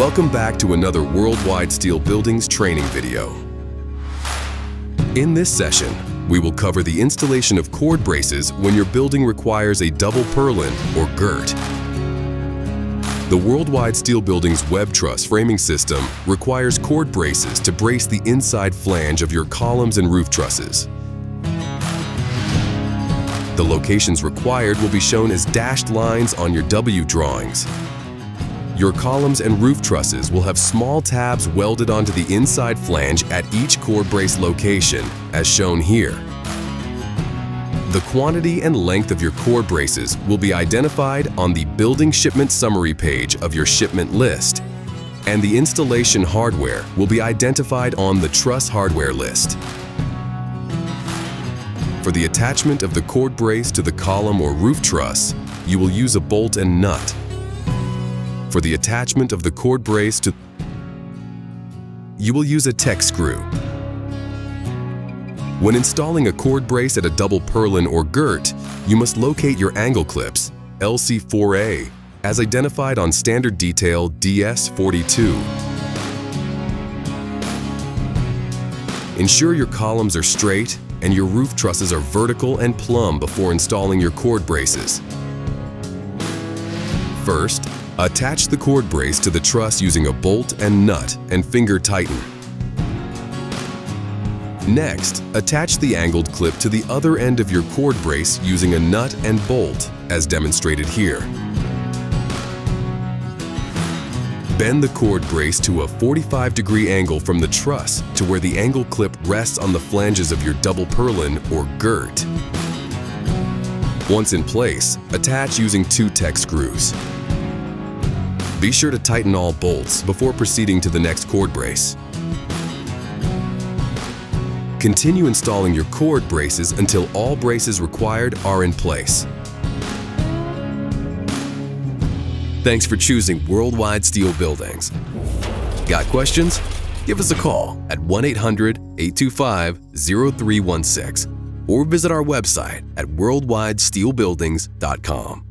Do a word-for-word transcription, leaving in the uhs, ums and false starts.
Welcome back to another Worldwide Steel Buildings training video. In this session, we will cover the installation of cord braces when your building requires a double purlin or girt. The Worldwide Steel Buildings Web Truss framing system requires cord braces to brace the inside flange of your columns and roof trusses. The locations required will be shown as dashed lines on your W drawings. Your columns and roof trusses will have small tabs welded onto the inside flange at each cord brace location, as shown here. The quantity and length of your cord braces will be identified on the Building Shipment Summary page of your shipment list, and the installation hardware will be identified on the Truss Hardware List. For the attachment of the cord brace to the column or roof truss, you will use a bolt and nut. For the attachment of the cord brace to, you will use a Tek screw. When installing a cord brace at a double purlin or girt, you must locate your angle clips, L C four A, as identified on standard detail D S forty-two. Ensure your columns are straight and your roof trusses are vertical and plumb before installing your cord braces. First, attach the cord brace to the truss using a bolt and nut and finger tighten. Next, attach the angled clip to the other end of your cord brace using a nut and bolt, as demonstrated here. Bend the cord brace to a forty-five degree angle from the truss to where the angle clip rests on the flanges of your double purlin or girt. Once in place, attach using two Tek screws. Be sure to tighten all bolts before proceeding to the next cord brace. Continue installing your cord braces until all braces required are in place. Thanks for choosing Worldwide Steel Buildings. Got questions? Give us a call at one eight hundred, eight two five, zero three one six or visit our website at worldwide steel buildings dot com.